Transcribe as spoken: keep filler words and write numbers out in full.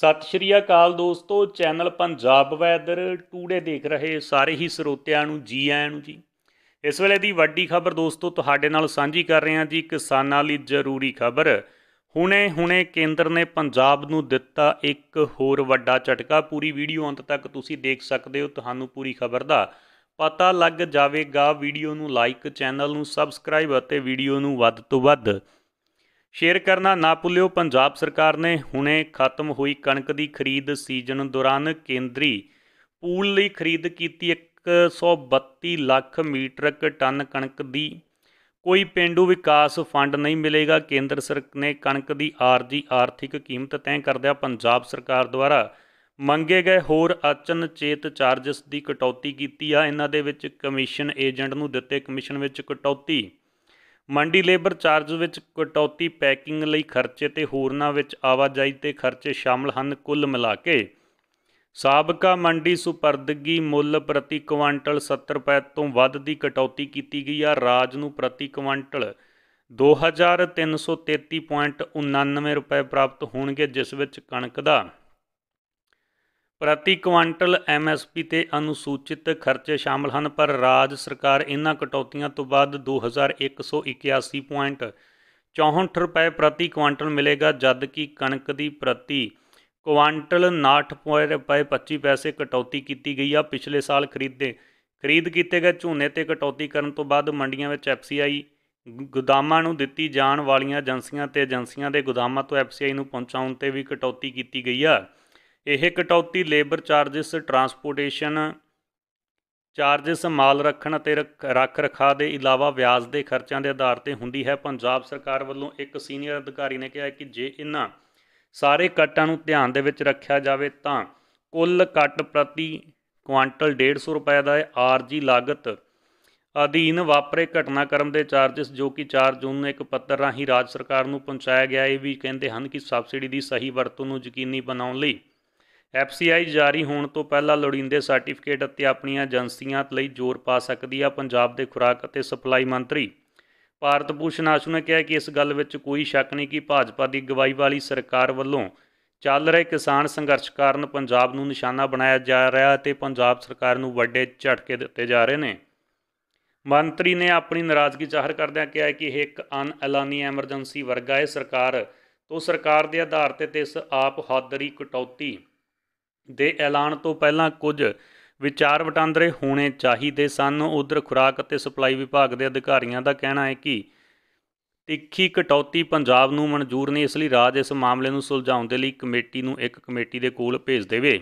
सत श्री अकाल दोस्तों, चैनल पंजाब वैदर टूडे देख रहे सारे ही ਸਰੋਤਿਆਂ ਨੂੰ जी ਆਇਆਂ ਨੂੰ जी। इस ਵੇਲੇ ਦੀ ਵੱਡੀ ਖਬਰ दोस्तों ਤੁਹਾਡੇ ਨਾਲ ਸਾਂਝੀ ਕਰ ਰਹੇ ਹਾਂ जी। ਕਿਸਾਨਾਂ ਲਈ ਜ਼ਰੂਰੀ ਖਬਰ। ਹੁਣੇ ਹੁਣੇ ਕੇਂਦਰ ਨੇ ਪੰਜਾਬ ਨੂੰ ਦਿੱਤਾ ਇੱਕ ਹੋਰ ਵੱਡਾ ਝਟਕਾ। ਪੂਰੀ ਵੀਡੀਓ ਅੰਤ ਤੱਕ ਤੁਸੀਂ ਦੇਖ ਸਕਦੇ ਹੋ, ਤੁਹਾਨੂੰ ਪੂਰੀ ਖਬਰ ਦਾ ਪਤਾ ਲੱਗ ਜਾਵੇਗਾ। ਵੀਡੀਓ ਨੂੰ ਲਾਈਕ, ਚੈਨਲ ਨੂੰ ਸਬਸਕ੍ਰਾਈਬ ਅਤੇ ਵੀਡੀਓ ਨੂੰ ਵੱਧ ਤੋਂ ਵੱਧ शेयर करना ना भुल्यो। पंजाब सरकार ने हुणे खत्म हुई कणक की खरीद सीजन दौरान केंद्री पूल लई खरीद कीती एक सौ बत्ती लाख मीट्रिक टन कणक दी। कोई पेंडू विकास फंड नहीं मिलेगा। केंद्र सर ने कणक की आरजी आर्थिक कीमत तय करदिया पंजाब सरकार द्वारा मंगे गए होर अचनचेत चार्जिस की कटौती कीती आ। इन्हां दे विच कमीशन एजेंट नूं दित्ते कमीशन विच कटौती, मंडी लेबर चार्ज विच कटौती, पैकिंग लई खर्चे ते होरना विच आवाजाई ते खर्चे शामिल हन। कुल मिला के साबका मंडी सुपरदगी मुल प्रति क्वांटल सत्तर रुपए तो वध दी कटौती कीती गई आ। राज नूं प्रति क्वांटल दो हज़ार तीन सौ तेती पॉइंट उन्नानवे रुपए प्राप्त होणगे, जिस विच कणक दा प्रति क्वांटल एम एस पी ते अनुसूचित खर्चे शामिल हैं। पर राज सरकार इन्हां कटौतियां तो बाद दो हज़ार एक सौ इक्यासी पॉइंट चौंहठ रुपए प्रति क्वांटल मिलेगा, जबकि कणक की प्रति क्वांटल उनसठ रुपए पच्ची पैसे कटौती की गई है। पिछले साल खरीदे खरीद किए गए झोने ते कटौती करन तो बाद मंडियां विच एफ सी आई गोदामां नूं दित्ती जाण वालियां एजेंसियां ते एजेंसियां दे गोदामां तो एफ सी आई नूं पहुंचाउण ते भी कटौती की गई है। यह कटौती लेबर चार्जिस, ट्रांसपोर्टेशन चार्जिस, माल रखण ते रख रखा के इलावा ब्याज के खर्चों के आधार पर होंदी है। पंजाब सरकार वालों एक सीनियर अधिकारी ने कहा कि जे इन्हां सारे कट्टां नूं ध्यान दे विच रखिया जाए तो कुल कट प्रति क्वांटल डेढ़ सौ रुपए का आरजी लागत अधीन वापरे घटनाक्रम के चार्जिस, जो कि चार जून में एक पत्र राही राज सरकार नूं पहुँचाया गया। ये भी कहते हैं कि सबसिडी की सही वरतों नूं यकीनी बनाउण लई एफ सी आई जारी होने तो पहला लोड़ींदे सर्टिफिकेट अते अपनी एजेंसियां लई जोर पा सकती है। पंजाब के खुराक अते सप्लाई मंत्री भारत भूषण आशू ने कहा कि इस गल विच कोई शक नहीं कि भाजपा की अगवाई वाली सरकार वालों चल रहे किसान संघर्ष कारण पंजाब नूं निशाना बनाया जा रहा है ते पंजाब सरकार नूं वड्डे झटके दिते जा रहे हैं। मंत्री ने अपनी नाराज़गी जाहिर करदिआं कहा कि यह एक अनएलानी एमरजेंसी वर्गा है। सरकार तो सरकार के आधार ते इस आप हादरी कटौती दे ऐलान तो पहला कुछ विचार वटांदरे होने चाहिए सन। उधर खुराक ते सप्लाई विभाग के अधिकारियों का कहना है कि तिखी कटौती पंजाब नूं मंजूर नहीं, इसलिए राज इस मामले में सुलझाने के लिए कमेटी नूं एक कमेटी दे कोल भेज देवे।